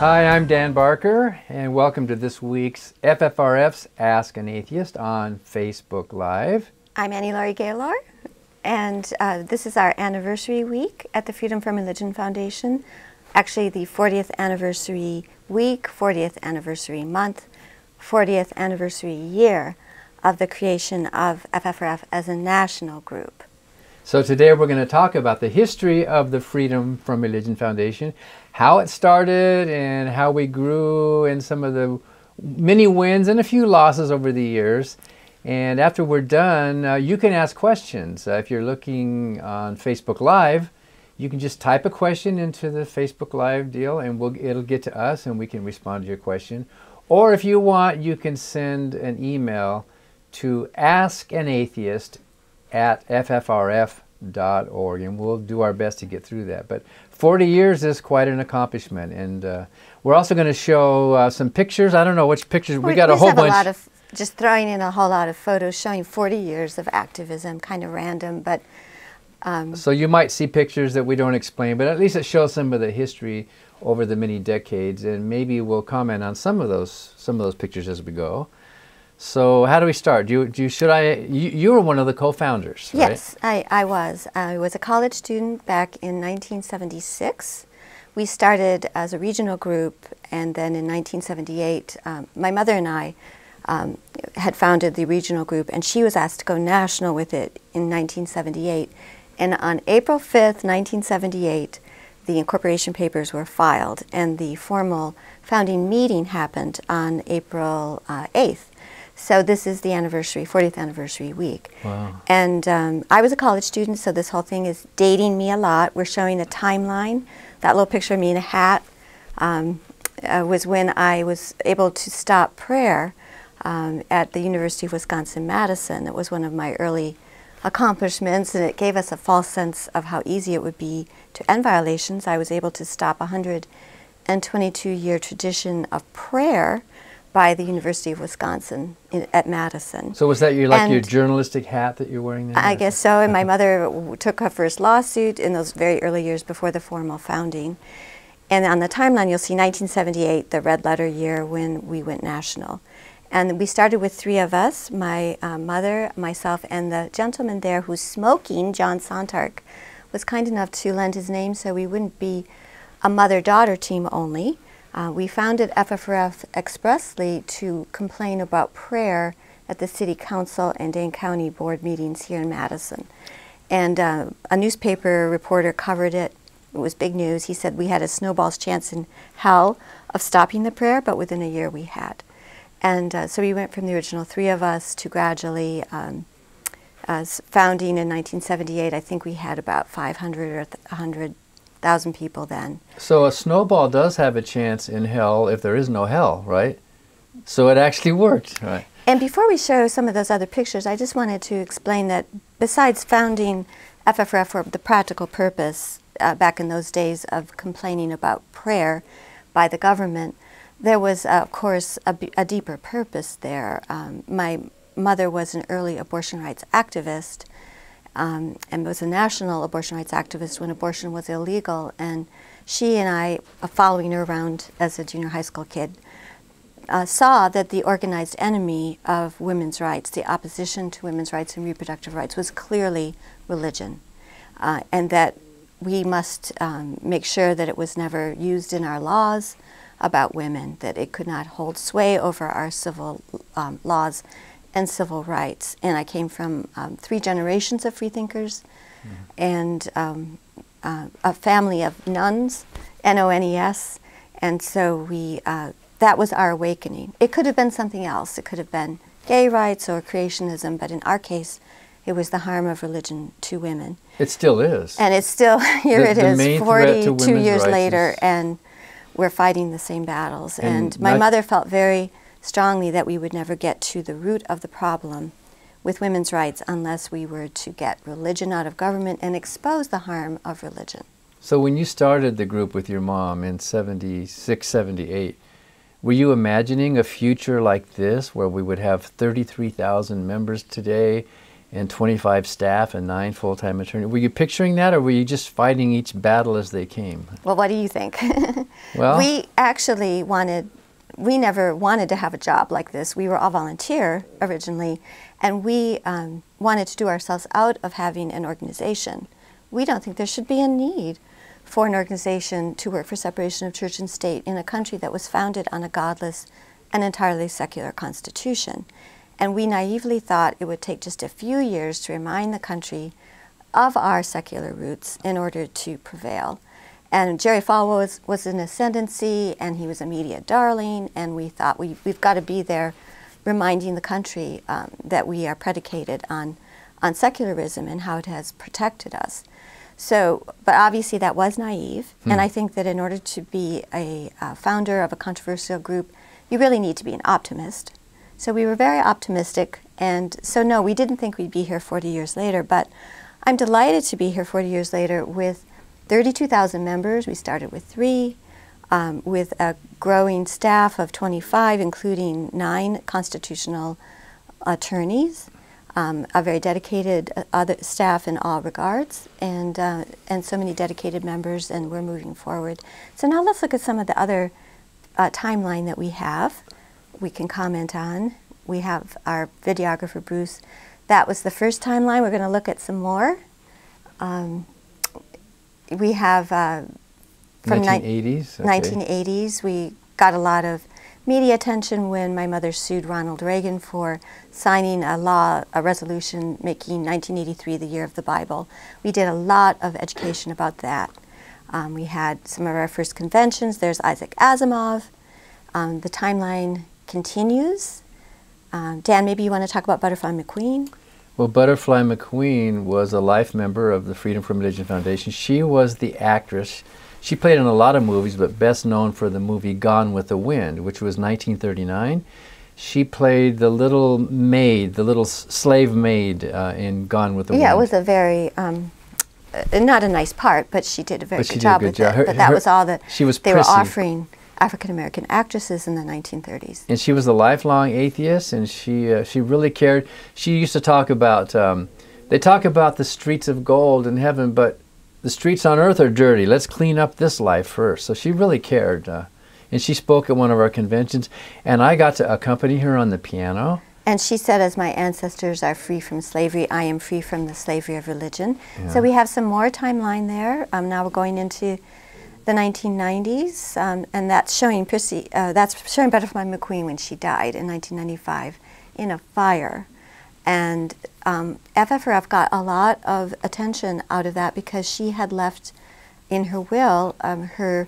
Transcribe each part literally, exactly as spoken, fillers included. Hi, I'm Dan Barker, and welcome to this week's F F R F's Ask an Atheist on Facebook Live. I'm Annie Laurie Gaylor, and uh, this is our anniversary week at the Freedom From Religion Foundation. Actually, the fortieth anniversary week, fortieth anniversary month, fortieth anniversary year of the creation of F F R F as a national group. So today we're going to talk about the history of the Freedom From Religion Foundation, how it started and how we grew, and some of the many wins and a few losses over the years. And after we're done, uh, you can ask questions. Uh, if you're looking on Facebook Live, you can just type a question into the Facebook Live deal, and we'll, it'll get to us and we can respond to your question. Or if you want, you can send an email to ask an atheist at F F R F dot org, and we'll do our best to get through that. But forty years is quite an accomplishment, and uh, we're also going to show uh, some pictures. I don't know which pictures. We, we got we a whole have bunch. A lot of, just throwing in a whole lot of photos showing forty years of activism, kind of random, but... Um, so you might see pictures that we don't explain, but at least it shows some of the history over the many decades, and maybe we'll comment on some of those, some of those pictures as we go. So how do we start? Do you, do you, should I, you, you were one of the co-founders, right? Yes, I, I was. I was a college student back in nineteen seventy-six. We started as a regional group, and then in nineteen seventy-eight, um, my mother and I um, had founded the regional group, and she was asked to go national with it in nineteen seventy-eight. And on April fifth, nineteen seventy-eight, the incorporation papers were filed, and the formal founding meeting happened on April uh, eighth. So this is the anniversary, fortieth anniversary week. Wow. And um, I was a college student, so this whole thing is dating me a lot. We're showing a timeline. That little picture of me in a hat um, uh, was when I was able to stop prayer um, at the University of Wisconsin-Madison. It was one of my early accomplishments, and it gave us a false sense of how easy it would be to end violations. I was able to stop a one hundred twenty-two year tradition of prayer by the University of Wisconsin in, at Madison. So was that your, like, and your journalistic hat that you're wearing there? I guess so, and my mother w took her first lawsuit in those very early years before the formal founding. And on the timeline you'll see nineteen seventy-eight, the red letter year when we went national. And we started with three of us, my uh, mother, myself, and the gentleman there who's smoking, John Sontarck, was kind enough to lend his name so we wouldn't be a mother-daughter team only. Uh, we founded F F R F expressly to complain about prayer at the City Council and Dane County board meetings here in Madison. And uh, a newspaper reporter covered it. It was big news. He said we had a snowball's chance in hell of stopping the prayer, but within a year we had. And uh, so we went from the original three of us to gradually um, as founding in nineteen seventy-eight. I think we had about five hundred or one hundred thousand people then. So a snowball does have a chance in hell if there is no hell, right? So it actually worked, right? And before we show some of those other pictures, I just wanted to explain that besides founding F F R F for the practical purpose uh, back in those days of complaining about prayer by the government, there was, uh, of course, a, b a deeper purpose there. Um, my mother was an early abortion rights activist, Um, and was a national abortion rights activist when abortion was illegal, and she and I, uh, following her around as a junior high school kid, uh, saw that the organized enemy of women's rights, the opposition to women's rights and reproductive rights, was clearly religion, uh, and that we must um, make sure that it was never used in our laws about women, that it could not hold sway over our civil um, laws and civil rights. And I came from um, three generations of freethinkers, mm-hmm. and um, uh, a family of nuns, N O N E S, and so we, uh, that was our awakening. It could have been something else. It could have been gay rights or creationism, but in our case, it was the harm of religion to women. It still is. And it's still, here the, it is, forty-two years later, and we're fighting the same battles. And, and my mother felt very strongly that we would never get to the root of the problem with women's rights unless we were to get religion out of government and expose the harm of religion. So when you started the group with your mom in seventy-six, seventy-eight, were you imagining a future like this where we would have thirty-three thousand members today and twenty-five staff and nine full-time attorneys. Were you picturing that, or were you just fighting each battle as they came? Well, what do you think? Well, we actually wanted, we never wanted to have a job like this. We were all volunteer originally, and we um, wanted to do ourselves out of having an organization. We don't think there should be a need for an organization to work for separation of church and state in a country that was founded on a godless and entirely secular constitution. And we naively thought it would take just a few years to remind the country of our secular roots in order to prevail. And Jerry Falwell was, was in ascendancy, and he was a media darling, and we thought we, we've got to be there reminding the country um, that we are predicated on, on secularism and how it has protected us. So, but obviously that was naive, hmm. and I think that in order to be a, a founder of a controversial group, you really need to be an optimist. So we were very optimistic, and so no, we didn't think we'd be here forty years later, but I'm delighted to be here forty years later with thirty-two thousand members. We started with three, um, with a growing staff of twenty-five, including nine constitutional attorneys, um, a very dedicated uh, other staff in all regards, and, uh, and so many dedicated members, and we're moving forward. So now let's look at some of the other uh, timeline that we have. We can comment on. We have our videographer, Bruce. That was the first timeline. We're going to look at some more. Um, we have uh, from nineteen eighties. Okay. nineteen eighties, we got a lot of media attention when my mother sued Ronald Reagan for signing a law, a resolution making nineteen eighty-three the year of the Bible. We did a lot of education about that. Um, we had some of our first conventions. There's Isaac Asimov. Um, the timeline continues. Um, Dan, maybe you want to talk about Butterfly McQueen? Well, Butterfly McQueen was a life member of the Freedom From Religion Foundation. She was the actress. She played in a lot of movies, but best known for the movie Gone with the Wind, which was nineteen thirty-nine. She played the little maid, the little slave maid uh, in Gone with the Wind. Yeah, it was a very... Um, uh, not a nice part, but she did a very good job with it. But that was all that they were offering African-American actresses in the nineteen thirties. And she was a lifelong atheist, and she uh, she really cared. She used to talk about, um, they talk about the streets of gold in heaven, but the streets on earth are dirty. Let's clean up this life first. So she really cared. Uh, and she spoke at one of our conventions, and I got to accompany her on the piano. And she said, as my ancestors are free from slavery, I am free from the slavery of religion. Yeah. So we have some more timeline there. Um, now we're going into the nineteen nineties, um, and that's showing Prissy, uh, that's showing Butterfly McQueen when she died in nineteen ninety-five in a fire. And um, F F R F got a lot of attention out of that because she had left in her will um, her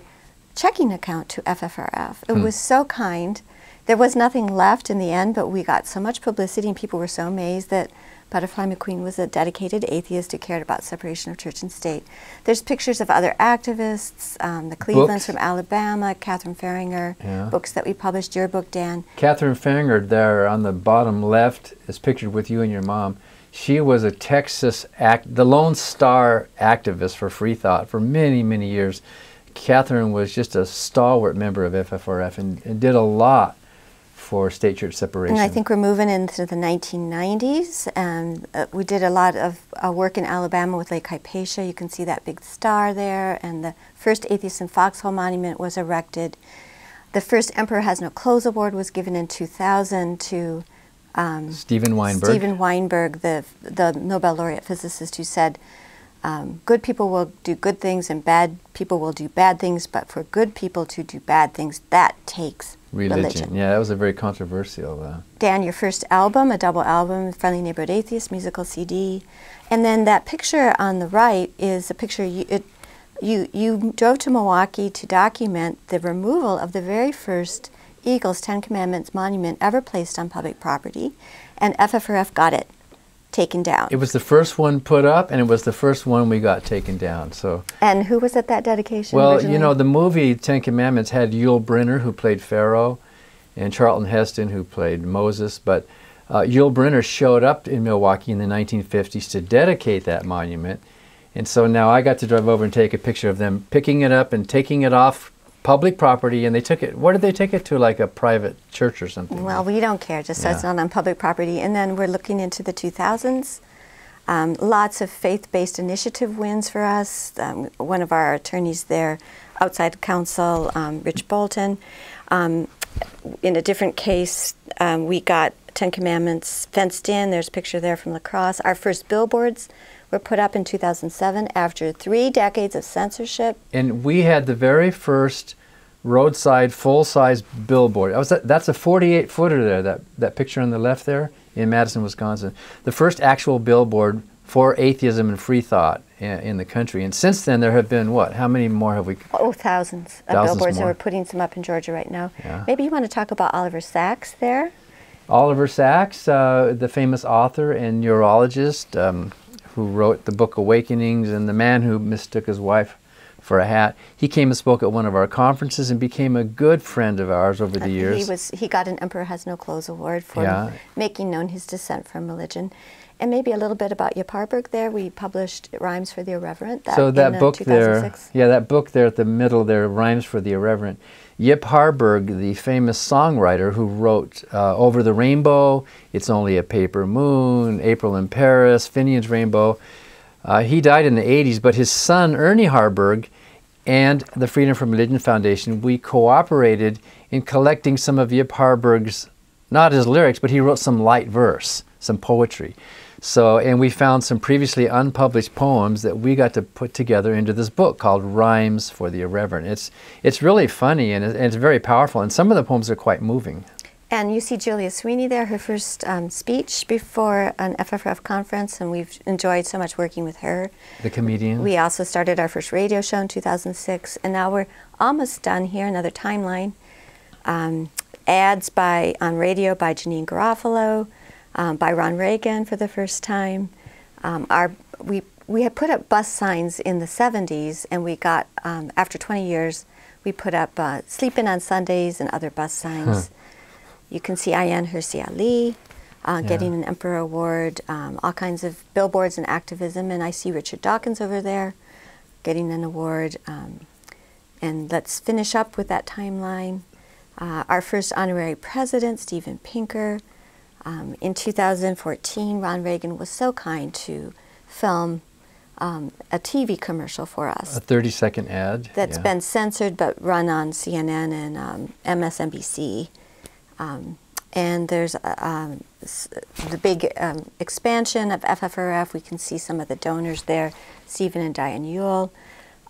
checking account to F F R F. It hmm. was so kind. There was nothing left in the end, but we got so much publicity and people were so amazed that Butterfly McQueen was a dedicated atheist who cared about separation of church and state. There's pictures of other activists, um, the Clevelands from Alabama, Catherine Fahringer, yeah. books that we published, your book, Dan. Catherine Fahringer there on the bottom left is pictured with you and your mom. She was a Texas, act, the Lone Star activist for Free Thought for many, many years. Catherine was just a stalwart member of F F R F and, and did a lot for state church separation. And I think we're moving into the nineteen nineties, and uh, we did a lot of uh, work in Alabama with Lake Hypatia. You can see that big star there, and the first Atheists in Foxhole monument was erected. The first Emperor Has No Clothes Award was given in two thousand to um, Steven Weinberg. Steven Weinberg, the, the Nobel laureate physicist who said, um, good people will do good things and bad people will do bad things, but for good people to do bad things, that takes Religion. Religion. Yeah, that was a very controversial. Uh, Dan, your first album, a double album, Friendly Neighborhood Atheist, musical C D. And then that picture on the right is a picture, you, it, you, you drove to Milwaukee to document the removal of the very first Eagles Ten Commandments monument ever placed on public property, and F F R F got it taken down. It was the first one put up, and it was the first one we got taken down. So. And who was at that dedication Well, originally? You know, the movie Ten Commandments had Yul Brynner, who played Pharaoh, and Charlton Heston, who played Moses, but uh, Yul Brynner showed up in Milwaukee in the nineteen fifties to dedicate that monument, and so now I got to drive over and take a picture of them picking it up and taking it off public property, and they took it, where did they take it to, like a private church or something? Well, like? We don't care, just yeah. so it's not on public property. And then we're looking into the two thousands, Um, lots of faith-based initiative wins for us. Um, one of our attorneys there, outside counsel, um, Rich Bolton. Um, in a different case, um, we got Ten Commandments fenced in. There's a picture there from La Crosse. Our first billboards were put up in two thousand seven after three decades of censorship. And we had the very first roadside full-size billboard. I was that, that's a forty-eight footer there, that, that picture on the left there in Madison, Wisconsin. The first actual billboard for atheism and free thought in, in the country. And since then there have been what? How many more have we? Oh, thousands of thousands billboards. More. And we're putting some up in Georgia right now. Yeah. Maybe you want to talk about Oliver Sacks there? Oliver Sacks, uh, the famous author and neurologist um, who wrote the book Awakenings and The Man Who Mistook His Wife for a Hat. He came and spoke at one of our conferences and became a good friend of ours over the uh, years. He was he got an Emperor Has No Clothes Award for yeah. making known his dissent from religion. And maybe a little bit about Yip Harburg there. We published Rhymes for the Irreverent. That so that in, book uh, there, yeah, that book there at the middle there, Rhymes for the Irreverent. Yip Harburg, the famous songwriter who wrote uh, Over the Rainbow, It's Only a Paper Moon, April in Paris, Finian's Rainbow. Uh, he died in the eighties, but his son, Ernie Harburg, and the Freedom From Religion Foundation, we cooperated in collecting some of Yip Harburg's, not his lyrics, but he wrote some light verse, some poetry. So, and we found some previously unpublished poems that we got to put together into this book called Rhymes for the Irreverent. It's, it's really funny and it's very powerful, and some of the poems are quite moving. And you see Julia Sweeney there, her first um, speech before an F F R F conference, and we've enjoyed so much working with her. The comedian. We also started our first radio show in two thousand six, and now we're almost done here, another timeline. Um, ads by on radio by Janine Garofalo, um, by Ron Reagan for the first time. Um, our, we, we had put up bus signs in the seventies, and we got, um, after twenty years, we put up uh, Sleeping on Sundays and other bus signs. Hmm. You can see Ayaan Hirsi Ali uh, yeah. getting an Emperor Award, um, all kinds of billboards and activism. And I see Richard Dawkins over there getting an award. Um, and let's finish up with that timeline. Uh, our first honorary president, Steven Pinker. Um, in two thousand fourteen, Ron Reagan was so kind to film um, a T V commercial for us. A thirty second ad. That's yeah. been censored but run on C N N and um, M S N B C. Um, and there's uh, um, the big um, expansion of F F R F. We can see some of the donors there, Stephen and Diane Yule.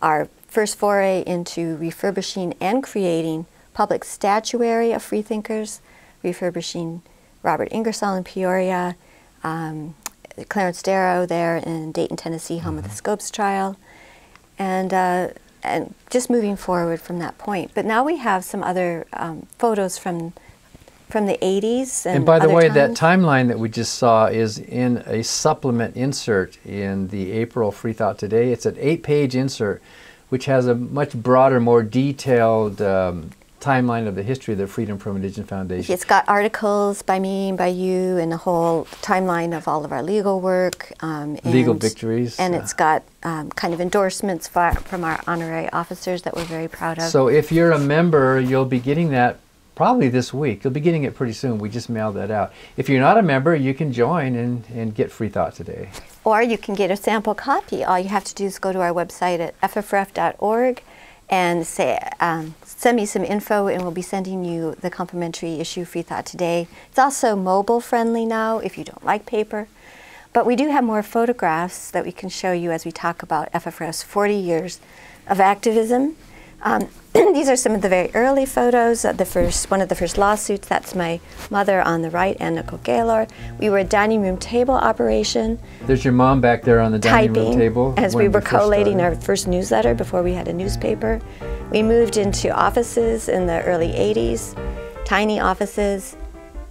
Our first foray into refurbishing and creating public statuary of freethinkers, refurbishing Robert Ingersoll in Peoria, um, Clarence Darrow there in Dayton, Tennessee, home mm-hmm. of the Scopes trial, and uh, and just moving forward from that point. But now we have some other um, photos from From the eighties and, and by the way, times. That timeline that we just saw is in a supplement insert in the April Free Thought Today. It's an eight page insert, which has a much broader, more detailed um, timeline of the history of the Freedom From Religion Foundation. It's got articles by me and by you, and the whole timeline of all of our legal work, um, and, legal victories, and uh, it's got um, kind of endorsements for, from our honorary officers that we're very proud of. So if you're a member, you'll be getting that. Probably this week. You'll be getting it pretty soon. We just mailed that out. If you're not a member, you can join and, and get Free Thought Today. Or you can get a sample copy. All you have to do is go to our website at F F R F dot org and say, um, send me some info, and we'll be sending you the complimentary issue Free Thought Today. It's also mobile friendly now if you don't like paper. But we do have more photographs that we can show you as we talk about F F R F's forty years of activism. Um, these are some of the very early photos of the first, one of the first lawsuits. That's my mother on the right, and Nicole Gaylor. We were a dining room table operation. There's your mom back there on the dining room table. As we were collating our first newsletter before we had a newspaper. We moved into offices in the early eighties, tiny offices,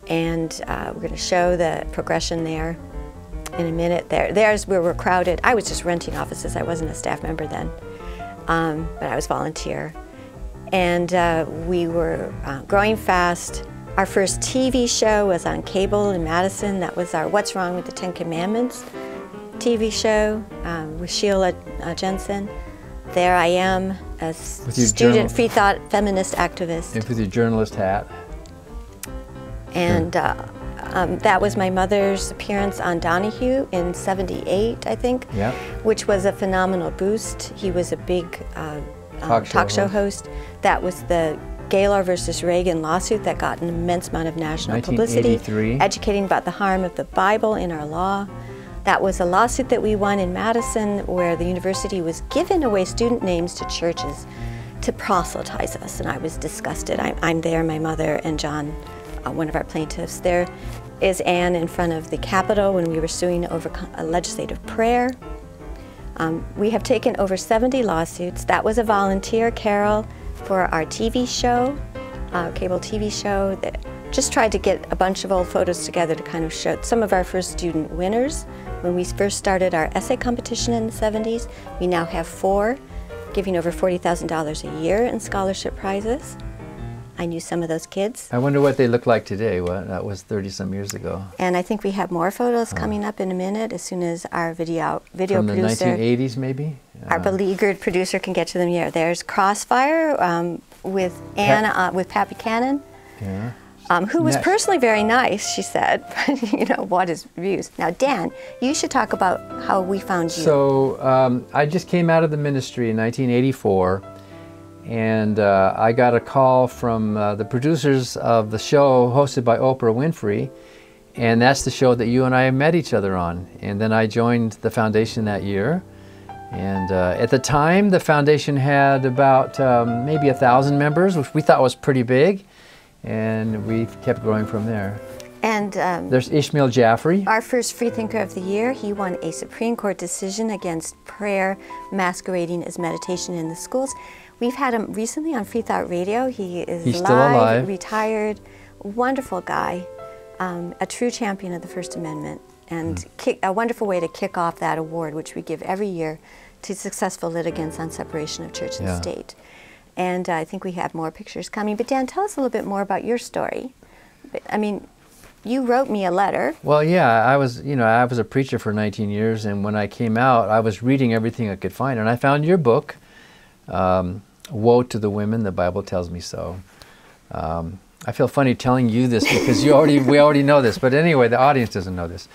and uh, we're going to show the progression there in a minute. There, there's where we're crowded. I was just renting offices. I wasn't a staff member then. Um, but I was volunteer, and uh, we were uh, growing fast. Our first T V show was on cable in Madison. That was our What's Wrong with the Ten Commandments T V show um, with Sheila uh, Jensen. There I am, a student free thought feminist activist. And with your journalist hat. And uh, Um, that was my mother's appearance on Donahue in seventy-eight, I think, yep. which was a phenomenal boost. He was a big uh, talk, um, show, talk show host. That was the Gaylor versus Reagan lawsuit that got an immense amount of national publicity, educating about the harm of the Bible in our law. That was a lawsuit that we won in Madison where the university was giving away student names to churches to proselytize us, and I was disgusted. I, I'm there, my mother and John, uh, one of our plaintiffs. There is Anne in front of the Capitol when we were suing over a legislative prayer. Um, we have taken over seventy lawsuits. That was a volunteer, Carol, for our T V show, uh, cable T V show, that just tried to get a bunch of old photos together to kind of show some of our first student winners. When we first started our essay competition in the seventies, we now have four, giving over forty thousand dollars a year in scholarship prizes. I knew some of those kids. I wonder what they look like today. Well, that was thirty some years ago. And I think we have more photos oh. coming up in a minute as soon as our video video From producer. From the nineteen eighties maybe? Uh, our beleaguered producer can get to them here. There's Crossfire um, with Anna, uh, with Pappy Cannon. Yeah. Um, who was personally very nice, she said, but you know, what is views. Now, Dan, you should talk about how we found you. So, um, I just came out of the ministry in nineteen eighty-four, and uh, I got a call from uh, the producers of the show hosted by Oprah Winfrey, and that's the show that you and I met each other on. And then I joined the foundation that year, and uh, at the time, the foundation had about um, maybe a thousand members, which we thought was pretty big. And we kept growing from there. And um, there's Ishmael Jaffrey. Our first Freethinker of the Year. He won a Supreme Court decision against prayer masquerading as meditation in the schools. We've had him recently on Free Thought Radio. He is He's live, still alive. retired, wonderful guy, um, a true champion of the First Amendment, and mm. kick, a wonderful way to kick off that award, which we give every year to successful litigants on separation of church and yeah. state. And uh, I think we have more pictures coming. But Dan, tell us a little bit more about your story. I mean, you wrote me a letter. Well, yeah, I was, you know, I was a preacher for nineteen years, and when I came out, I was reading everything I could find, and I found your book, um, "Woe to the Women: The Bible Tells Me So." Um, I feel funny telling you this because you already, we already know this. But anyway, the audience doesn't know this.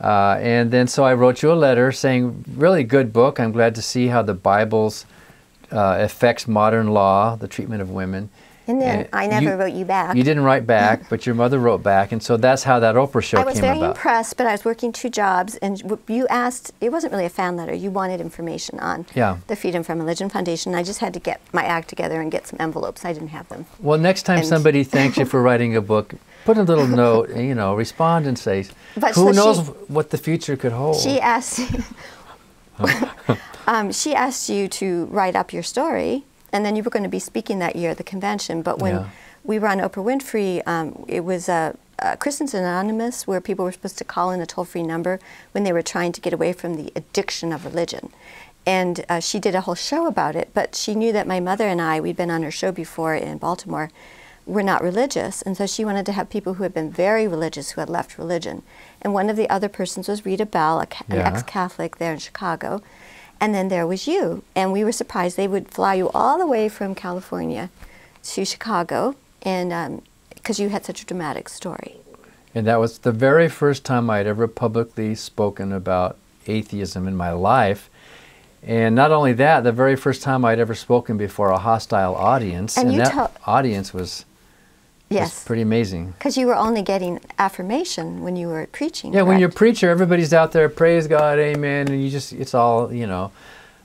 Uh, and then, so I wrote you a letter saying, "Really good book. I'm glad to see how the Bible's." Uh, affects modern law, the treatment of women. And then and I never you, wrote you back. You didn't write back, but your mother wrote back, and so that's how that Oprah show came about. I was very about. impressed, but I was working two jobs, and you asked, it wasn't really a fan letter, you wanted information on yeah. the Freedom From Religion Foundation. I just had to get my act together and get some envelopes. I didn't have them. Well, next time and somebody thanks you for writing a book, put a little note, and, you know, respond and say, but who so knows she, what the future could hold. She asked... um, she asked you to write up your story, and then you were going to be speaking that year at the convention. But when yeah. we were on Oprah Winfrey, um, it was uh, uh, Christians Anonymous, where people were supposed to call in a toll-free number when they were trying to get away from the addiction of religion. And uh, she did a whole show about it, but she knew that my mother and I, we'd been on her show before in Baltimore, were not religious, and so she wanted to have people who had been very religious who had left religion. And one of the other persons was Rita Bell, a, an yeah. ex-Catholic there in Chicago. And then there was you, and we were surprised. They would fly you all the way from California to Chicago, and because um, you had such a dramatic story. And that was the very first time I'd ever publicly spoken about atheism in my life. And not only that, the very first time I'd ever spoken before a hostile audience, and, and that audience was... Yes. It's pretty amazing. Because you were only getting affirmation when you were preaching. Yeah, correct? When you're a preacher, everybody's out there, praise God, amen, and you just, it's all, you know.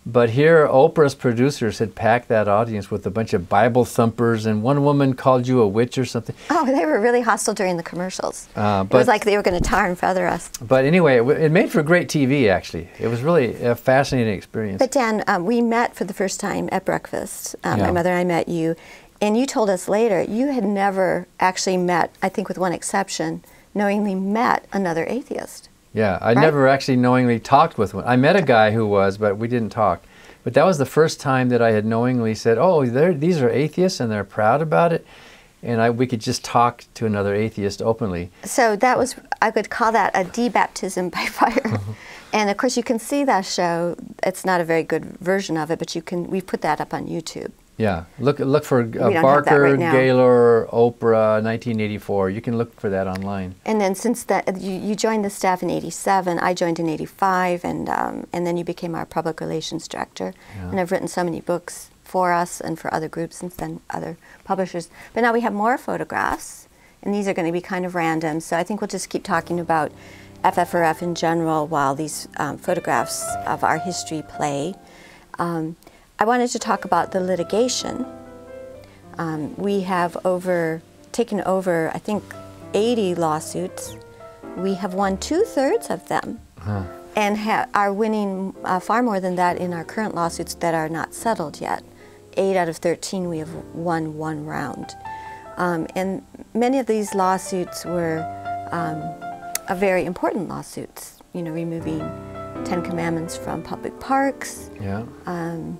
But here, Oprah's producers had packed that audience with a bunch of Bible thumpers, and one woman called you a witch or something. Oh, they were really hostile during the commercials. Uh, but, it was like they were going to tar and feather us. But anyway, it, it made for great T V, actually. It was really a fascinating experience. But Dan, um, we met for the first time at breakfast. Um, yeah. My mother and I met you. And you told us later you had never actually met, I think with one exception, knowingly met another atheist. Yeah, I right? never actually knowingly talked with one. I met a guy who was, but we didn't talk. But that was the first time that I had knowingly said, oh, these are atheists and they're proud about it. And I, we could just talk to another atheist openly. So that was, I would call that a de-baptism by fire. And of course you can see that show. It's not a very good version of it, but you can, we put that up on YouTube. Yeah, look look for uh, Barker, right Gaylor, Oprah, nineteen eighty-four. You can look for that online. And then since that, you, you joined the staff in eighty-seven, I joined in eighty-five, and um, and then you became our public relations director. Yeah. And I've written so many books for us and for other groups since then, other publishers. But now we have more photographs, and these are going to be kind of random. So I think we'll just keep talking about F F R F in general while these um, photographs of our history play. Um, I wanted to talk about the litigation. Um, we have over, taken over, I think, eighty lawsuits. We have won two-thirds of them, huh. and ha are winning uh, far more than that in our current lawsuits that are not settled yet. eight out of thirteen, we have won one round. Um, and many of these lawsuits were um, very important lawsuits, you know, removing Ten Commandments from public parks. Yeah. Um,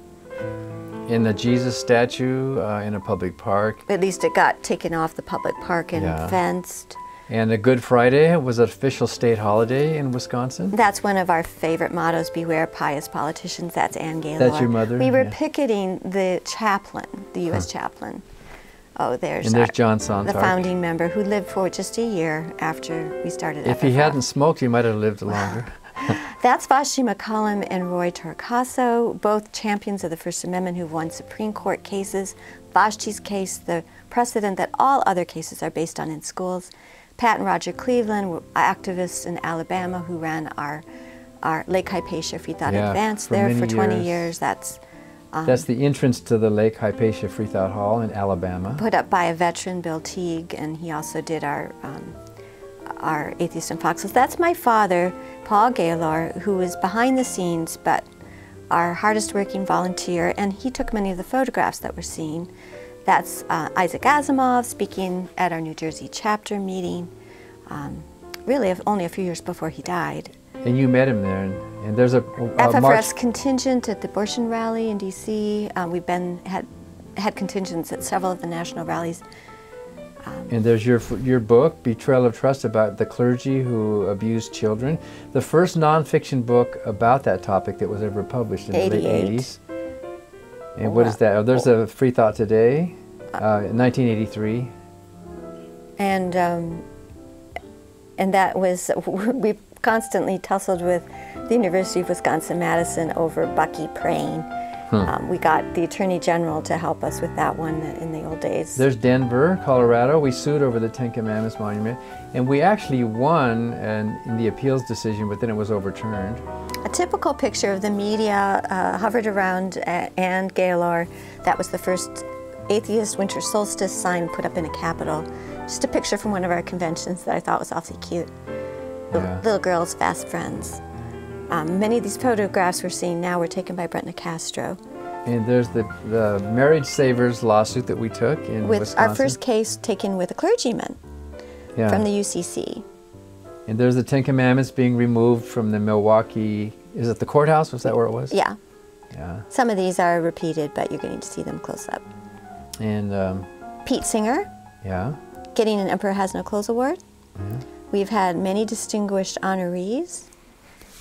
In the Jesus statue uh, in a public park. At least it got taken off the public park and yeah. fenced. And the Good Friday was an official state holiday in Wisconsin. That's one of our favorite mottos, beware pious politicians. That's Ann Gaylor. That's your mother? We were yeah. picketing the chaplain, the U S Huh. chaplain. Oh, there's, and there's our, John Sontarck, the founding member who lived for just a year after we started. If F F R. He hadn't smoked, he might have lived longer. That's Vashti McCollum and Roy Torcaso, both champions of the First Amendment who've won Supreme Court cases. Vashti's case, the precedent that all other cases are based on in schools. Pat and Roger Cleveland were activists in Alabama who ran our, our Lake Hypatia Free Thought yeah, Advance for there for twenty years. That's um, that's the entrance to the Lake Hypatia Free Thought Hall in Alabama. Put up by a veteran, Bill Teague, and he also did our um, our Atheist and Foxes. That's my father, Paul Gaylor, who was behind the scenes, but our hardest working volunteer, and he took many of the photographs that we're seeing. That's uh, Isaac Asimov speaking at our New Jersey chapter meeting, um, really only a few years before he died. And you met him there, and, and there's a, a F F R S March contingent at the abortion rally in D C. Uh, we've been, had, had contingents at several of the national rallies. Um, and there's your your book, Betrayal of Trust, about the clergy who abused children. The first nonfiction book about that topic that was ever published in the late eighties. And oh, what is that? Oh, there's oh. a Free Thought Today, uh, nineteen eighty-three. And um, and that was, we constantly tussled with the University of Wisconsin-Madison over Bucky Prain. Hmm. Um, we got the Attorney General to help us with that one in the old days. There's Denver, Colorado. We sued over the Ten Commandments Monument, and we actually won an, in the appeals decision, but then it was overturned. A typical picture of the media uh, hovered around uh, Ann Gaylor. That was the first atheist winter solstice sign put up in a Capitol. Just a picture from one of our conventions that I thought was awfully cute. Yeah. Little girls, fast friends. Um, many of these photographs we're seeing now were taken by Brent Nicastro. And there's the, the Marriage Savers lawsuit that we took in with Wisconsin. Our first case taken with a clergyman yeah. from the U C C. And there's the Ten Commandments being removed from the Milwaukee, is it the courthouse? Was that where it was? Yeah. Yeah. Some of these are repeated, but you're getting to see them close up. And um, Pete Singer. Yeah. Getting an Emperor Has No Clothes Award. Yeah. We've had many distinguished honorees.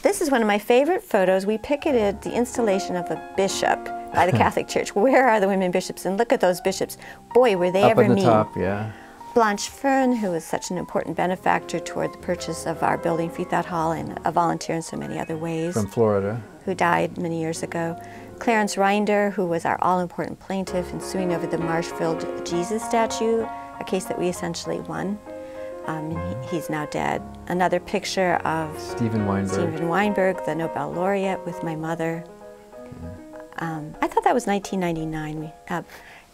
This is one of my favorite photos. We picketed the installation of a bishop by the Catholic Church. Where are the women bishops? And look at those bishops. Boy, were they Up ever mean. Up on the top, yeah. Blanche Fern, who was such an important benefactor toward the purchase of our building, Free Thought Hall, and a volunteer in so many other ways. From Florida. Who died many years ago. Clarence Rinder, who was our all-important plaintiff in suing over the Marshfield Jesus statue, a case that we essentially won. Um, he, he's now dead. Another picture of Steven Weinberg, Steven Weinberg, the Nobel laureate, with my mother. Yeah. Um, I thought that was nineteen ninety-nine. Uh,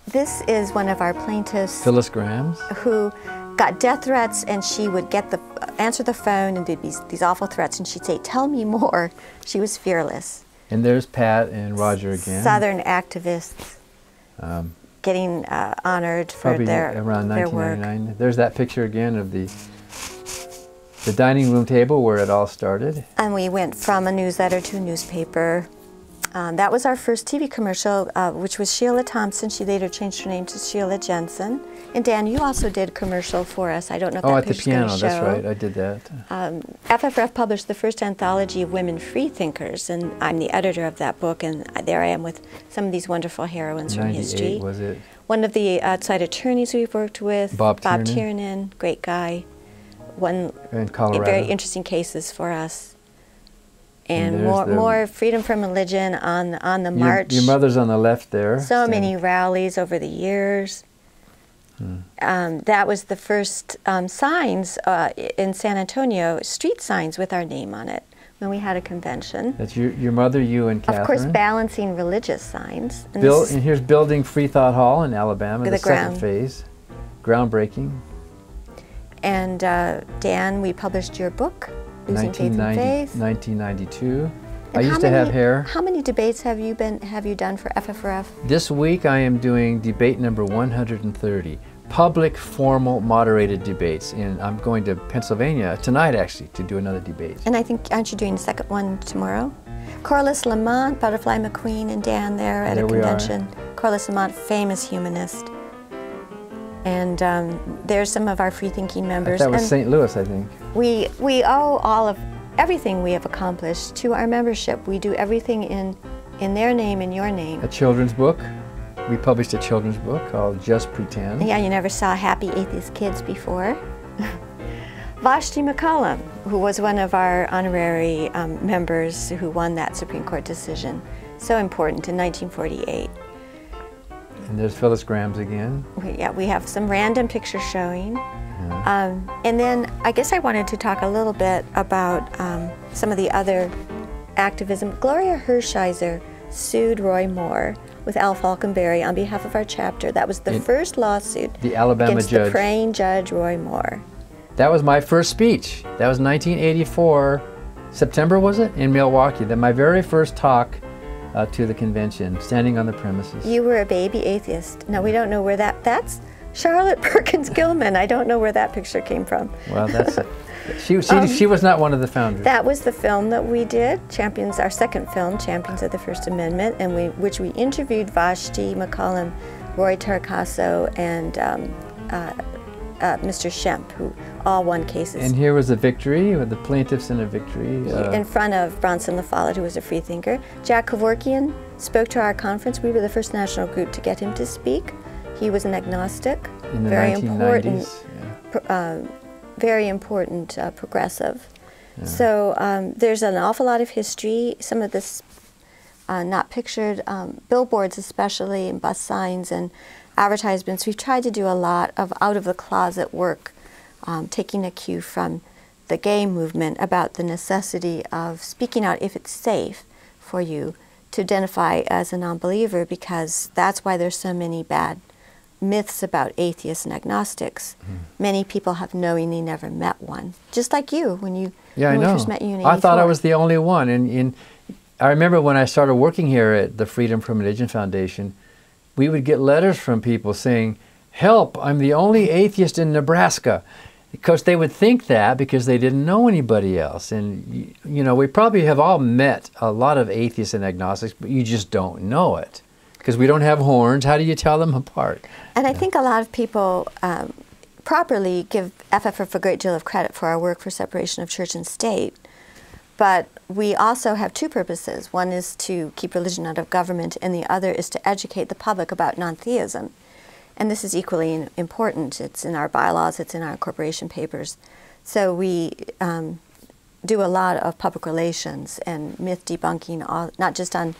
this is one of our plaintiffs, Phyllis Grams, who got death threats, and she would get the answer the phone, and there'd be these awful threats, and she'd say, "Tell me more." She was fearless. And there's Pat and Roger again. Southern activists. Um. Getting uh, honored for Probably their around their nineteen ninety-nine. Work. There's that picture again of the the dining room table where it all started. And we went from a newsletter to a newspaper. Um, that was our first T V commercial, uh, which was Sheila Thompson. She later changed her name to Sheila Jensen. And Dan, you also did a commercial for us. I don't know if oh, that picture's going to show. Oh, at the piano, that's right. I did that. Um, F F R F published the first anthology of women freethinkers, and I'm the editor of that book, and there I am with some of these wonderful heroines from history. was it? One of the outside attorneys we've worked with, Bob, Bob Tiernan. Tiernan, great guy. One in Colorado. Very interesting cases for us. And, and more, the, more Freedom from Religion on, on the your, march. Your mother's on the left there. So Stand. many rallies over the years. Hmm. Um, that was the first um, signs uh, in San Antonio, street signs with our name on it, when we had a convention. That's your, your mother, you, and Catherine. Of course, balancing religious signs. And, Build, and here's building Free Thought Hall in Alabama, the, the second phase. Groundbreaking. And uh, Dan, we published your book, Losing Faith in Faith. nineteen ninety-two. And I used many, to have hair. How many debates have you been have you done for F F R F? This week I am doing debate number one hundred thirty, public formal moderated debates, and I'm going to Pennsylvania tonight actually to do another debate. And I think aren't you doing the second one tomorrow? Corliss Lamont, Butterfly McQueen, and Dan there at there a convention. Corliss Lamont, famous humanist. And um, there's some of our free-thinking members. That was and Saint Louis, I think. We we owe all of everything we have accomplished to our membership. We do everything in in their name, in your name. A children's book. We published a children's book called Just Pretend. Yeah, you never saw happy atheist kids before. Vashti McCollum, who was one of our honorary um, members who won that Supreme Court decision, so important in nineteen forty-eight. And there's Phyllis Grams again. Yeah, we have some random pictures showing. Yeah. Um, and then I guess I wanted to talk a little bit about um, some of the other activism. Gloria Hershiser sued Roy Moore with Al Falconberry on behalf of our chapter. That was the it, first lawsuit the Alabama against judge. the praying judge Roy Moore. That was my first speech. That was nineteen eighty-four, September was it? In Milwaukee. Then my very first talk Uh, to the convention, standing on the premises. You were a baby atheist. Now we don't know where that, that's Charlotte Perkins Gilman. I don't know where that picture came from. Well, that's, a, she, she, um, she was not one of the founders. That was the film that we did, Champions, our second film, Champions of the First Amendment, and we, which we interviewed Vashti McCollum, Roy Torcaso, and um, uh, uh, Mister Shemp, who all won cases. And here was a victory, with the plaintiffs in a victory. Uh, in front of Bronson LaFollette, who was a freethinker. Jack Kevorkian spoke to our conference. We were the first national group to get him to speak. He was an agnostic, in the very, nineteen nineties, important, yeah. pr uh, very important, very uh, important progressive. Yeah. So um, there's an awful lot of history, some of this uh, not pictured, um, billboards especially, and bus signs and advertisements. We've tried to do a lot of out-of-the-closet work, Um, taking a cue from the gay movement about the necessity of speaking out if it's safe for you to identify as a non-believer, because that's why there's so many bad myths about atheists and agnostics. Mm. Many people have knowingly never met one, just like you when you yeah, when I know. first met you in eighty-four. I thought I was the only one. And, and I remember when I started working here at the Freedom From Religion Foundation, we would get letters from people saying, "Help, I'm the only atheist in Nebraska." Because they would think that because they didn't know anybody else. And, you know, we probably have all met a lot of atheists and agnostics, but you just don't know it. Because we don't have horns. How do you tell them apart? And I think a lot of people um, properly give F F R F a great deal of credit for our work for separation of church and state. But we also have two purposes. One is to keep religion out of government, and the other is to educate the public about non-theism. And this is equally important. It's in our bylaws, it's in our corporation papers. So we um, do a lot of public relations and myth debunking, all, not just on,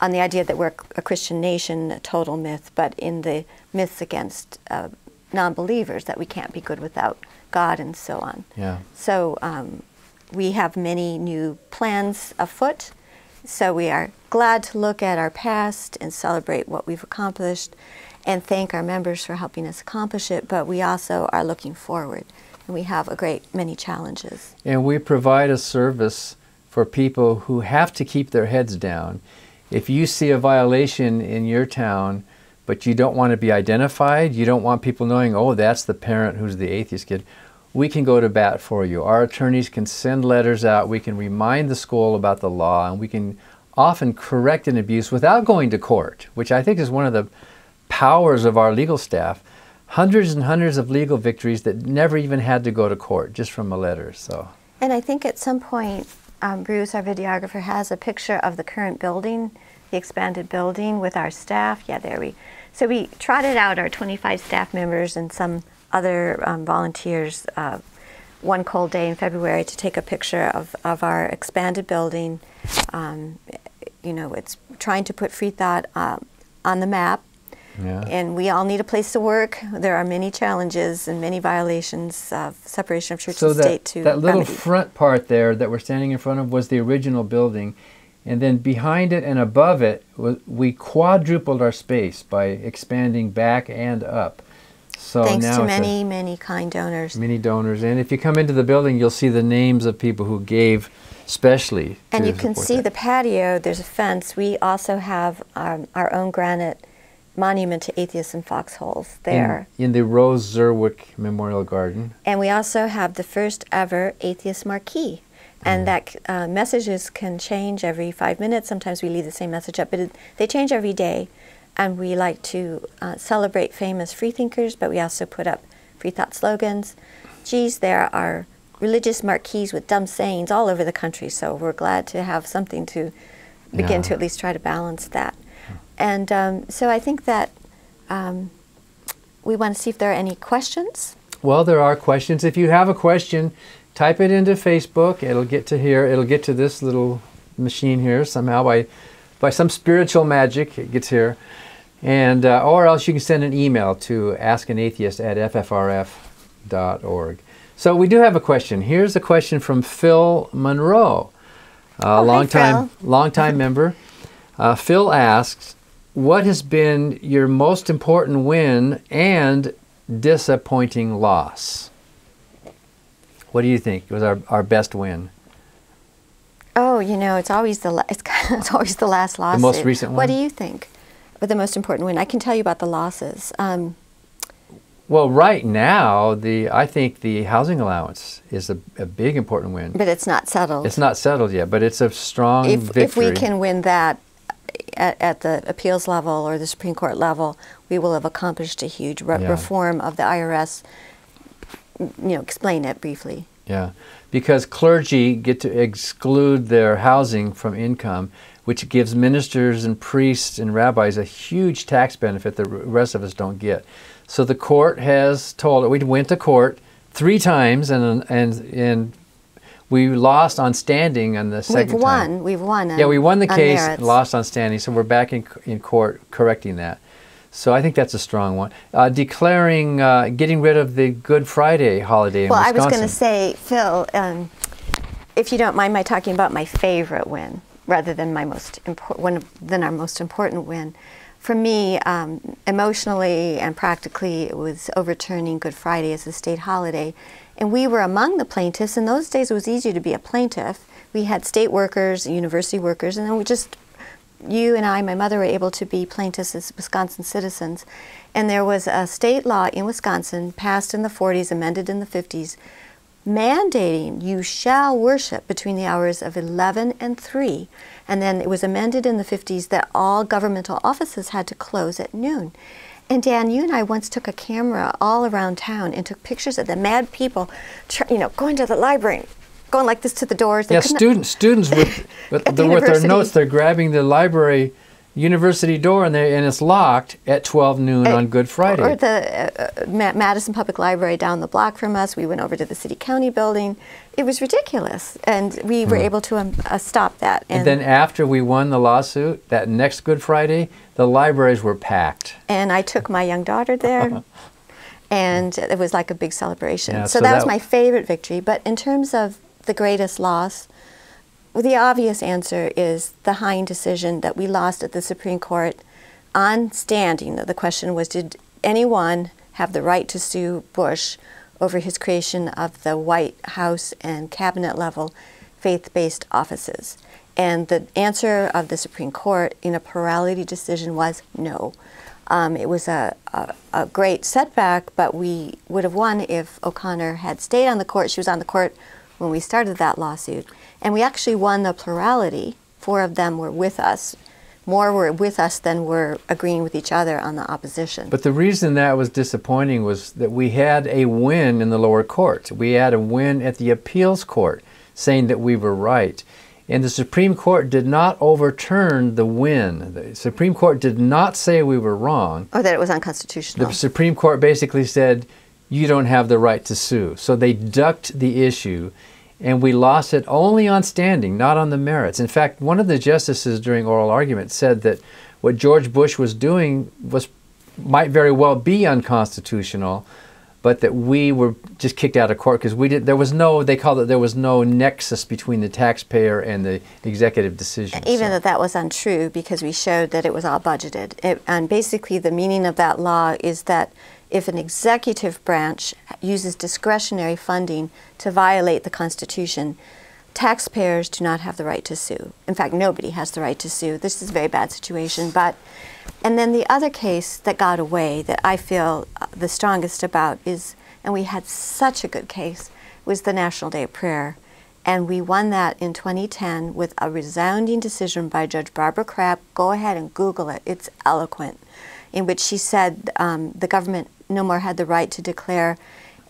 on the idea that we're a Christian nation, a total myth, but in the myths against uh, non-believers, that we can't be good without God and so on. Yeah. So um, we have many new plans afoot. So we are glad to look at our past and celebrate what we've accomplished, and thank our members for helping us accomplish it, but we also are looking forward, and we have a great many challenges. And we provide a service for people who have to keep their heads down. If you see a violation in your town, but you don't want to be identified, you don't want people knowing, oh, that's the parent who's the atheist kid, we can go to bat for you. Our attorneys can send letters out, we can remind the school about the law, and we can often correct an abuse without going to court, which I think is one of the powers of our legal staff. hundreds and hundreds of legal victories that never even had to go to court, just from a letter. So. And I think at some point, um, Bruce, our videographer, has a picture of the current building, the expanded building, with our staff. Yeah, there we. So we trotted out our twenty-five staff members and some other um, volunteers uh, one cold day in February to take a picture of, of our expanded building. Um, you know, it's trying to put free thought uh, on the map. Yeah. And we all need a place to work. There are many challenges and many violations of separation of church so and that, state to that little remedy. Front part there that we're standing in front of was the original building. And then behind it and above it, we quadrupled our space by expanding back and up. So Thanks now to many, a, many kind donors. Many donors. And if you come into the building, you'll see the names of people who gave specially. And you can see that. The patio. There's a fence. We also have um, our own granite monument to atheists and foxholes there. In, in the Rose Zurwick Memorial Garden. And we also have the first ever atheist marquee. And mm. that uh, messages can change every five minutes. Sometimes we leave the same message up, but it, they change every day. And we like to uh, celebrate famous freethinkers, but we also put up free thought slogans. Geez, there are religious marquees with dumb sayings all over the country, so we're glad to have something to begin yeah. to at least try to balance that. And um, so I think that um, we want to see if there are any questions. Well, there are questions. If you have a question, type it into Facebook. It'll get to here. It'll get to this little machine here somehow by, by some spiritual magic. It gets here. And, uh, or else you can send an email to ask an atheist at f f r f dot org. So we do have a question. Here's a question from Phil Monroe, a long-time long-time member. Uh, Phil asks, what has been your most important win and disappointing loss? What do you think was our, our best win? Oh, you know, it's always the, it's, it's always the last lawsuit. The most recent one? What do you think? But the most important win, I can tell you about the losses. Um, well, right now, the I think the housing allowance is a, a big important win. But it's not settled. It's not settled yet, but it's a strong if, victory. If we can win that at, at the appeals level or the Supreme Court level, we will have accomplished a huge re yeah. reform of the I R S. You know, explain that briefly. Yeah, because clergy get to exclude their housing from income, which gives ministers and priests and rabbis a huge tax benefit that the rest of us don't get. So the court has told it. We went to court three times, and and and we lost on standing on the second we've won. time. We've won. We've won. Yeah, we won the case, and lost on standing. So we're back in in court correcting that. So I think that's a strong one. Uh, declaring, uh, getting rid of the Good Friday holiday in Wisconsin. Well, I was going to say, Phil, um, if you don't mind my talking about my favorite win, rather than my most important one, than our most important win. For me, um, emotionally and practically, it was overturning Good Friday as a state holiday. And we were among the plaintiffs. In those days, it was easy to be a plaintiff. We had state workers, university workers, and then we just, you and I, my mother, were able to be plaintiffs as Wisconsin citizens. And there was a state law in Wisconsin, passed in the forties, amended in the fifties, mandating you shall worship between the hours of eleven and three. And then it was amended in the fifties that all governmental offices had to close at noon. And Dan, you and I once took a camera all around town and took pictures of the mad people, you know, going to the library, going like this to the doors. They yeah, students, students with, with, the, the with their notes, they're grabbing the library university door and, and it's locked at twelve noon uh, on Good Friday. Or the uh, Ma Madison Public Library down the block from us. We went over to the city county building. It was ridiculous, and we were mm. able to um, uh, stop that. And, and then after we won the lawsuit, that next Good Friday, the libraries were packed. And I took my young daughter there, and it was like a big celebration. Yeah, so, so that, that was my favorite victory. But in terms of the greatest loss, well, the obvious answer is the Hine decision that we lost at the Supreme Court on standing. The question was, did anyone have the right to sue Bush over his creation of the White House and cabinet level faith-based offices? And the answer of the Supreme Court in a plurality decision was no. Um, it was a, a, a great setback, but we would have won if O'Connor had stayed on the court. She was on the court when we started that lawsuit. And we actually won the plurality. Four of them were with us. more were with us than were agreeing with each other on the opposition. But the reason that was disappointing was that we had a win in the lower courts. We had a win at the appeals court saying that we were right. And the Supreme Court did not overturn the win. The Supreme Court did not say we were wrong. Or that it was unconstitutional. The Supreme Court basically said, you don't have the right to sue. So they ducked the issue, and we lost it only on standing, not on the merits. In fact, one of the justices during oral argument said that what George Bush was doing was might very well be unconstitutional, but that we were just kicked out of court because we didn't, there was no, they called it, there was no nexus between the taxpayer and the executive decision. Even though that was untrue, because we showed that it was all budgeted. It, and basically the meaning of that law is that if an executive branch uses discretionary funding to violate the Constitution, taxpayers do not have the right to sue. In fact, nobody has the right to sue. This is a very bad situation, but and then the other case that got away that I feel the strongest about is, and we had such a good case, was the National Day of Prayer. And we won that in twenty ten with a resounding decision by Judge Barbara Crabb. Go ahead and Google it. It's eloquent. In which she said um, the government no more had the right to declare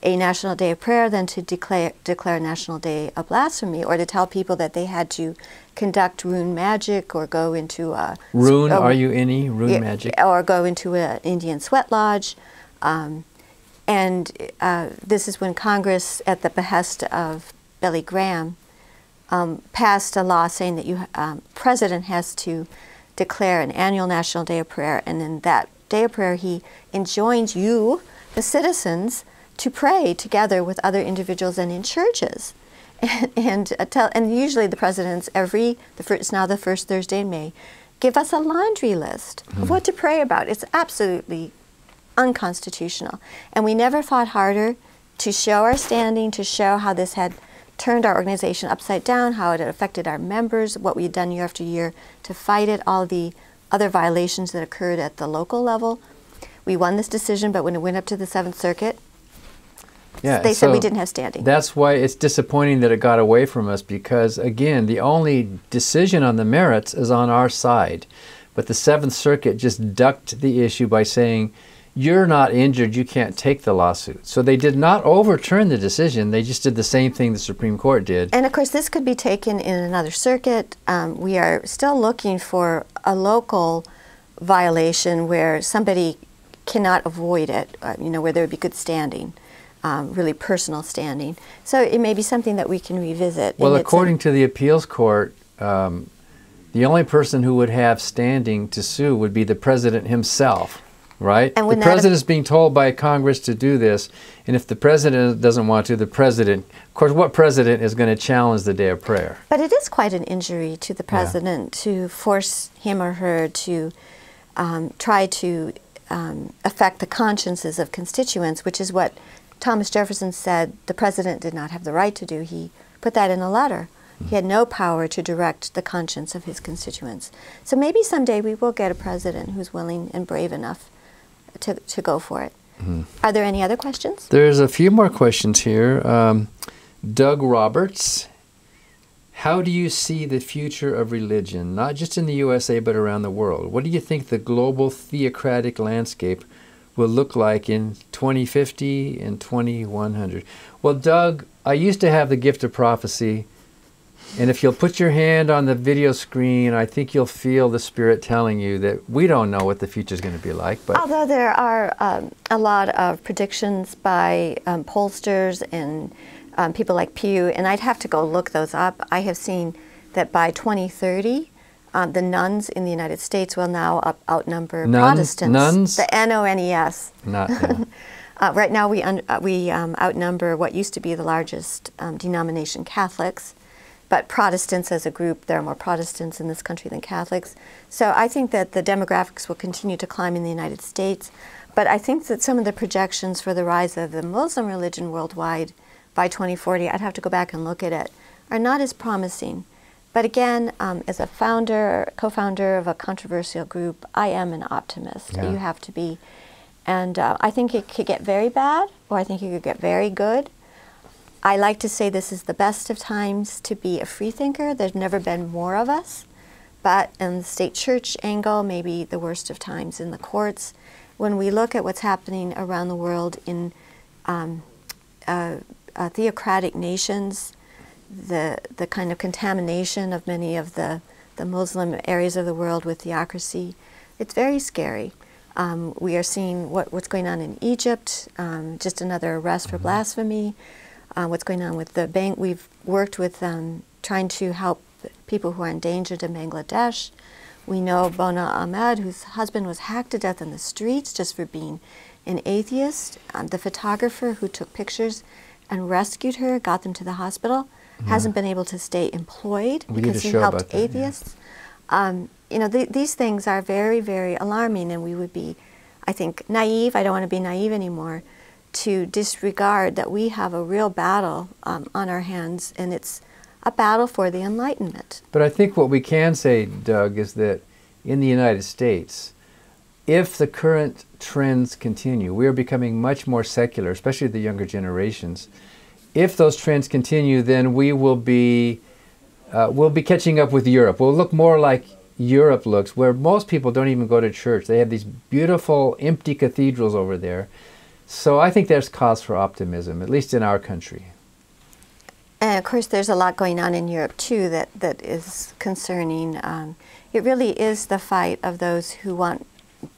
a National Day of Prayer than to declare, declare a National Day of Blasphemy, or to tell people that they had to conduct rune magic or go into a... Rune, a, R U N E, rune yeah, magic. Or go into an Indian sweat lodge. Um, and uh, this is when Congress, at the behest of Billy Graham, um, passed a law saying that you, um, president has to declare an annual National Day of Prayer, and in that Day of Prayer he enjoins you, the citizens, to pray together with other individuals and in churches. And, and, uh, tell, and usually the presidents, every, the first, it's now the first Thursday in May, give us a laundry list mm. of what to pray about. It's absolutely unconstitutional. And we never fought harder to show our standing, to show how this had turned our organization upside down, how it affected our members, what we had done year after year to fight it, all the other violations that occurred at the local level. We won this decision, but when it went up to the Seventh Circuit, Yeah, they said so we didn't have standing. That's why it's disappointing that it got away from us, because, again, the only decision on the merits is on our side. But the Seventh Circuit just ducked the issue by saying, you're not injured, you can't take the lawsuit. So they did not overturn the decision. They just did the same thing the Supreme Court did. And, of course, this could be taken in another circuit. Um, we are still looking for a local violation where somebody cannot avoid it, uh, you know, where there would be good standing. Um, really personal standing. So it may be something that we can revisit. Well, according to the appeals court, um, the only person who would have standing to sue would be the president himself, right? And the president is being told by Congress to do this, and if the president doesn't want to, the president, of course, what president is going to challenge the Day of Prayer? But it is quite an injury to the president yeah. to force him or her to um, try to um, affect the consciences of constituents, which is what Thomas Jefferson said the president did not have the right to do. He put that in a letter. Mm-hmm. He had no power to direct the conscience of his constituents. So maybe someday we will get a president who's willing and brave enough to, to go for it. Mm-hmm. Are there any other questions? There's a few more questions here. Um, Doug Roberts, how do you see the future of religion, not just in the U S A but around the world? What do you think the global theocratic landscape will look like in twenty fifty and twenty one hundred? Well, Doug, I used to have the gift of prophecy, and if you'll put your hand on the video screen, I think you'll feel the Spirit telling you that we don't know what the future is going to be like. But although there are um, a lot of predictions by um, pollsters and um, people like Pew, and I'd have to go look those up, I have seen that by twenty thirty, Um, the nuns in the United States will now up, outnumber nuns, Protestants. Nuns? The N O N E S. Not, yeah. uh, right now we, un, uh, we um, outnumber what used to be the largest um, denomination, Catholics. But Protestants as a group, there are more Protestants in this country than Catholics. So I think that the demographics will continue to climb in the United States. But I think that some of the projections for the rise of the Muslim religion worldwide by twenty forty, I'd have to go back and look at it, are not as promising. But again, um, as a founder, co-founder of a controversial group, I am an optimist. Yeah. You have to be. And uh, I think it could get very bad, or I think it could get very good. I like to say this is the best of times to be a freethinker. There's never been more of us. spat in the state church angle, maybe the worst of times in the courts. When we look at what's happening around the world in um, uh, uh, theocratic nations, the, the kind of contamination of many of the, the Muslim areas of the world with theocracy, it's very scary. Um, we are seeing what, what's going on in Egypt, um, just another arrest for mm-hmm. blasphemy, uh, what's going on with the bank. We've worked with um, trying to help people who are endangered in Bangladesh. We know Bona Ahmed, whose husband was hacked to death in the streets just for being an atheist. Um, the photographer who took pictures and rescued her, got them to the hospital, yeah. hasn't been able to stay employed we because he helped atheists. That, yeah. um, you know, th these things are very, very alarming, and we would be, I think, naive, I don't want to be naive anymore, to disregard that we have a real battle um, on our hands, and it's a battle for the Enlightenment. But I think what we can say, Doug, is that in the United States, if the current trends continue, we are becoming much more secular, especially the younger generations. If those trends continue, then we will be, uh, we'll be catching up with Europe. We'll look more like Europe looks, where most people don't even go to church. They have these beautiful, empty cathedrals over there. So I think there's cause for optimism, at least in our country. And of course, there's a lot going on in Europe, too, that, that is concerning. Um, it really is the fight of those who want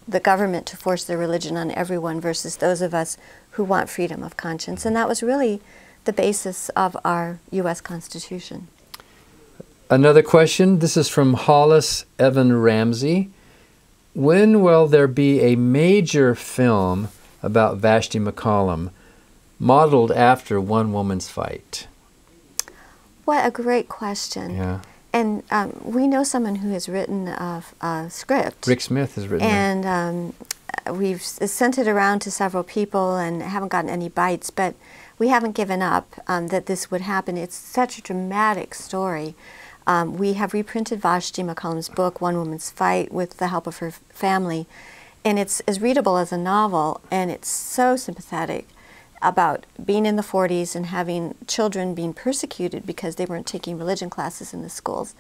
the government to force their religion on everyone versus those of us who want freedom of conscience. And that was really the basis of our U S Constitution. Another question. This is from Hollis Evan Ramsey. When will there be a major film about Vashti McCollum modeled after One Woman's Fight? What a great question. Yeah. And um, we know someone who has written a, a script. Rick Smith has written it. And um, we've sent it around to several people and haven't gotten any bites, but we haven't given up um, that this would happen. It's such a dramatic story. Um, we have reprinted Vashti McCollum's book, One Woman's Fight, with the help of her family. And it's as readable as a novel, and it's so sympathetic about being in the forties and having children being persecuted because they weren't taking religion classes in the schools,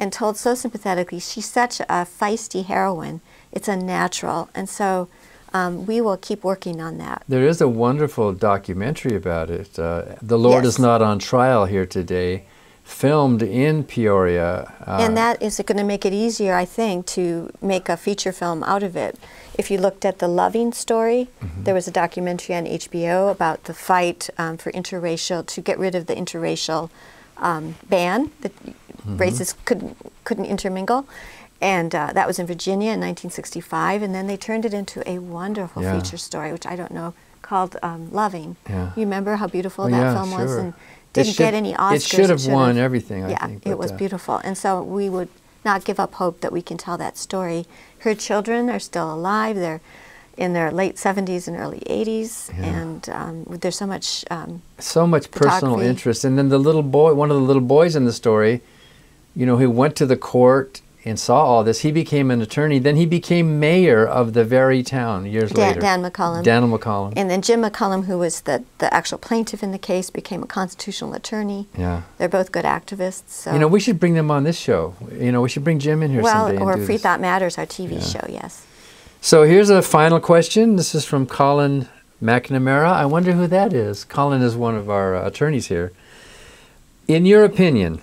and told so sympathetically. She's such a feisty heroine. It's unnatural. And so um, we will keep working on that. There is a wonderful documentary about it. Uh, the Lord yes. is Not on Trial Here Today, filmed in Peoria. Uh, and that is going to make it easier, I think, to make a feature film out of it. If you looked at the Loving story, mm-hmm. there was a documentary on H B O about the fight um, for interracial, to get rid of the interracial um, ban, that mm-hmm. races couldn't, couldn't intermingle. And uh, that was in Virginia in nineteen sixty-five, and then they turned it into a wonderful yeah. feature story, which I don't know, called um, Loving. Yeah. You remember how beautiful well, that yeah, film sure. was? And didn't should, get any Oscars. It should have it should won have, everything, I yeah, think. Yeah, it was uh, beautiful. And so we would not give up hope that we can tell that story. Her children are still alive. They're in their late seventies and early eighties, yeah. and um, there's so much um, so much personal interest. And then the little boy, one of the little boys in the story, you know, who went to the court and saw all this. He became an attorney. Then he became mayor of the very town years Dan, later. Dan McCollum. Dan McCollum. And then Jim McCollum, who was the, the actual plaintiff in the case, became a constitutional attorney. Yeah. They're both good activists. So. You know, we should bring them on this show. You know, we should bring Jim in here well, someday. Well, or Free this. Thought Matters, our T V yeah. show, yes. So here's a final question. This is from Colin McNamara. I wonder who that is. Colin is one of our uh, attorneys here. In your opinion,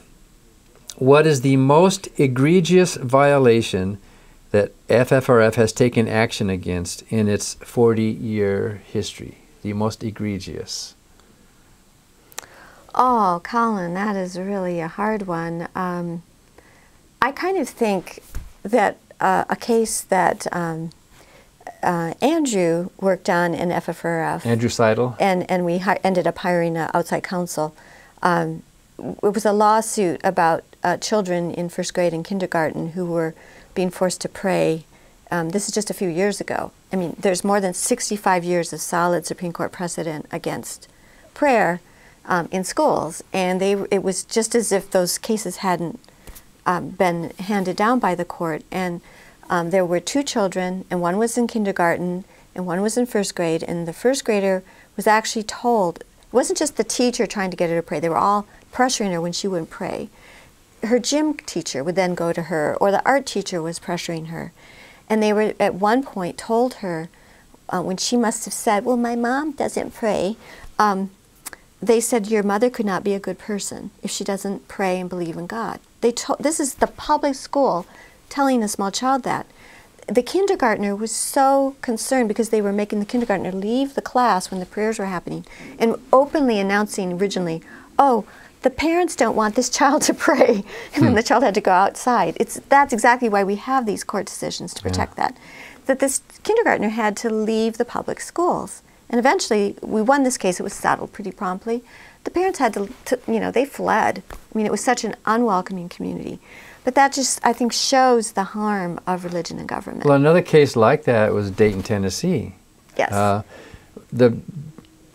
what is the most egregious violation that F F R F has taken action against in its forty-year history? The most egregious. Oh, Colin, that is really a hard one. Um, I kind of think that uh, a case that um, uh, Andrew worked on in F F R F. Andrew Seidel. And, and we hi ended up hiring an outside counsel. Um, it was a lawsuit about Uh, children in first grade and kindergarten who were being forced to pray. Um, this is just a few years ago. I mean, there's more than sixty-five years of solid Supreme Court precedent against prayer um, in schools, and they it was just as if those cases hadn't um, been handed down by the court. And um, there were two children, and one was in kindergarten and one was in first grade, and the first grader was actually told, it wasn't just the teacher trying to get her to pray, they were all pressuring her when she wouldn't pray. her gym teacher would then go to her, or the art teacher was pressuring her. And they were at one point told her, uh, when she must have said, well, my mom doesn't pray, um, they said, your mother could not be a good person if she doesn't pray and believe in God. They told, this is the public school telling a small child that. The kindergartner was so concerned because they were making the kindergartner leave the class when the prayers were happening and openly announcing originally, oh, the parents don't want this child to pray, and then the child had to go outside. It's, that's exactly why we have these court decisions, to protect yeah. that. That this kindergartner had to leave the public schools. And eventually, we won this case. It was settled pretty promptly. The parents had to, to, you know, they fled. I mean, it was such an unwelcoming community. But that just, I think, shows the harm of religion and government. Well, another case like that was Dayton, Tennessee. Yes. Uh, the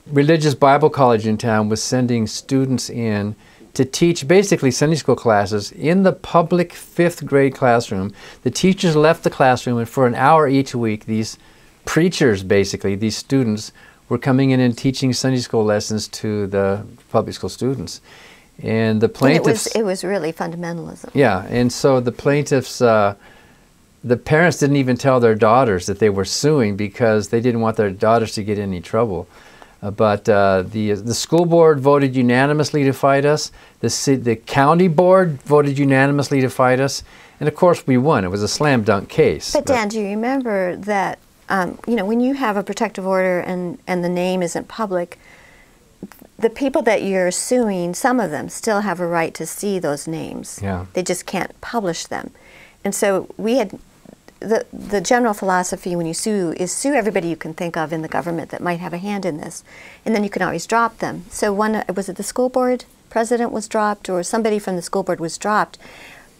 religious Bible college in town was sending students in to teach basically Sunday school classes in the public fifth grade classroom. The teachers left the classroom, and for an hour each week, these preachers, basically, these students, were coming in and teaching Sunday school lessons to the public school students. And the plaintiffs... And it, was, it was really fundamentalism. Yeah, and so the plaintiffs... Uh, the parents didn't even tell their daughters that they were suing because they didn't want their daughters to get in any trouble. Uh, but uh, the the school board voted unanimously to fight us. The the county board voted unanimously to fight us, and of course we won. It was a slam dunk case. But, but Dan, do you remember that um, you know, when you have a protective order and and the name isn't public, the people that you're suing, some of them still have a right to see those names. Yeah. They just can't publish them, and so we had. The, the general philosophy when you sue is sue everybody you can think of in the government that might have a hand in this, and then you can always drop them. So one, was it the school board president was dropped, or somebody from the school board was dropped,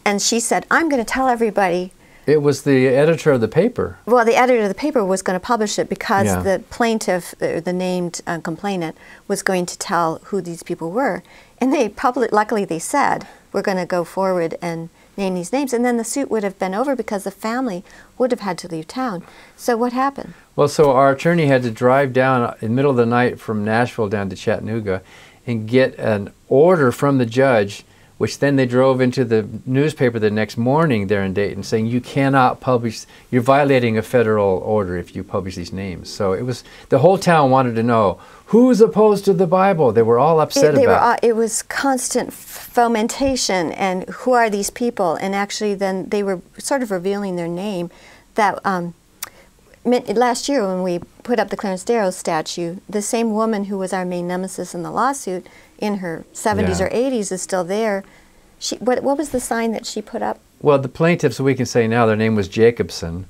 and she said, I'm going to tell everybody. It was the editor of the paper. Well, the editor of the paper was going to publish it because yeah. the plaintiff, or the named uh, complainant, was going to tell who these people were. And they public, luckily they said, we're going to go forward and name these names, and then the suit would have been over because the family would have had to leave town. So what happened? Well, so our attorney had to drive down in the middle of the night from Nashville down to Chattanooga and get an order from the judge, which then they drove into the newspaper the next morning there in Dayton saying you cannot publish, you're violating a federal order if you publish these names. So it was, the whole town wanted to know who's opposed to the Bible. They were all upset it, they about it. It was constant fomentation and who are these people, and actually then they were sort of revealing their name. That um, last year when we put up the Clarence Darrow statue, the same woman who was our main nemesis in the lawsuit in her seventies yeah. or eighties is still there. She, what, what was the sign that she put up? Well, the plaintiffs, we can say now, their name was Jacobson.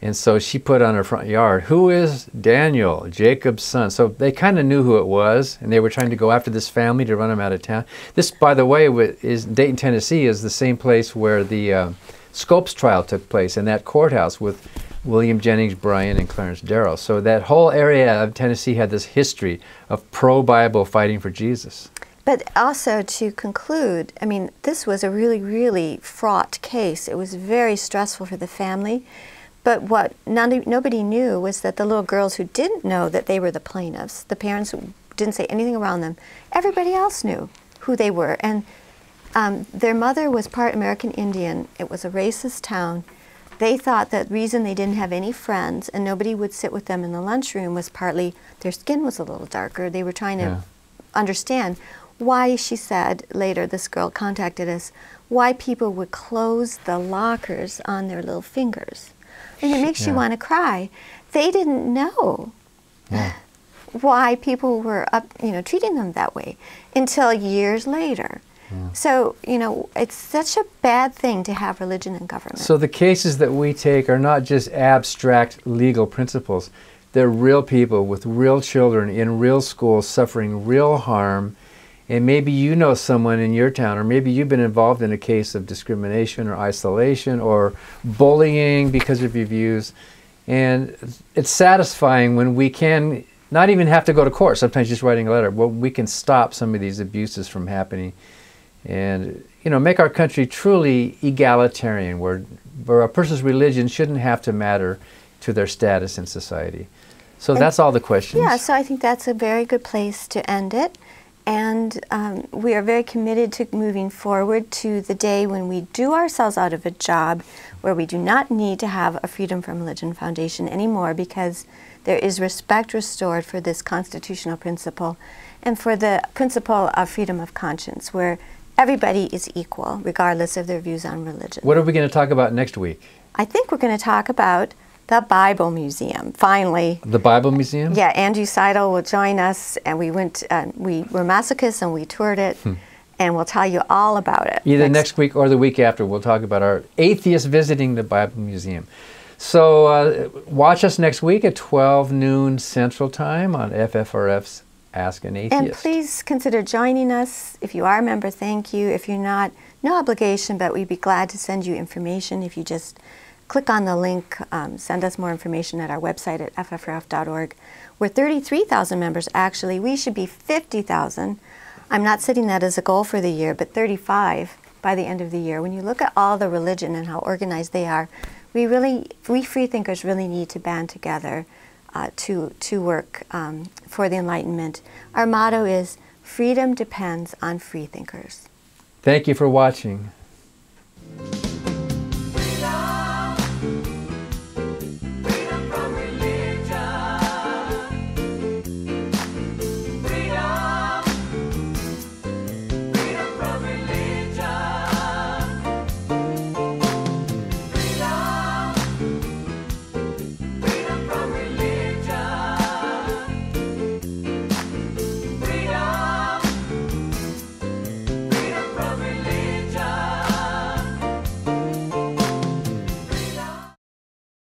And so she put on her front yard, who is Daniel, Jacob's son? So they kind of knew who it was, and they were trying to go after this family to run them out of town. This, by the way, is Dayton, Tennessee, is the same place where the uh, Scopes trial took place, in that courthouse with William Jennings Bryan and Clarence Darrow. So that whole area of Tennessee had this history of pro-Bible fighting for Jesus. But also to conclude, I mean, this was a really, really fraught case. It was very stressful for the family. But what none, nobody knew was that the little girls who didn't know that they were the plaintiffs, the parents didn't say anything around them, everybody else knew who they were. And um, their mother was part American Indian. It was a racist town. They thought that the reason they didn't have any friends and nobody would sit with them in the lunchroom was partly their skin was a little darker. They were trying to yeah. understand why, she said later, this girl contacted us, why people would close the lockers on their little fingers. And it makes yeah. you want to cry. They didn't know yeah. why people were up, you know, treating them that way until years later. Mm. So, you know, it's such a bad thing to have religion and government. So the cases that we take are not just abstract legal principles. They're real people with real children in real schools suffering real harm. And maybe you know someone in your town, or maybe you've been involved in a case of discrimination or isolation or bullying because of your views. And it's satisfying when we can not even have to go to court, sometimes just writing a letter, well, we can stop some of these abuses from happening. And, you know, make our country truly egalitarian, where, where a person's religion shouldn't have to matter to their status in society. So and that's all the questions. Yeah, so I think that's a very good place to end it. And um, we are very committed to moving forward to the day when we do ourselves out of a job where we do not need to have a Freedom From Religion Foundation anymore, because there is respect restored for this constitutional principle and for the principle of freedom of conscience, where everybody is equal, regardless of their views on religion. What are we going to talk about next week? I think we're going to talk about the Bible Museum, finally. The Bible Museum? Yeah, Andrew Seidel will join us, and we went, uh, we were masochists and we toured it, hmm. and we'll tell you all about it. Either next, next week or the week after, we'll talk about our atheists visiting the Bible Museum. So uh, watch us next week at twelve noon Central Time on F F R F's Ask an Atheist. And please consider joining us. If you are a member, thank you. If you're not, no obligation, but we'd be glad to send you information if you just click on the link, um, send us more information at our website at F F R F dot org. We're thirty-three thousand members, actually. We should be fifty thousand. I'm not setting that as a goal for the year, but thirty-five by the end of the year. When you look at all the religion and how organized they are, we really, we free thinkers really need to band together uh, to, to work um, for the Enlightenment. Our motto is, freedom depends on free thinkers. Thank you for watching.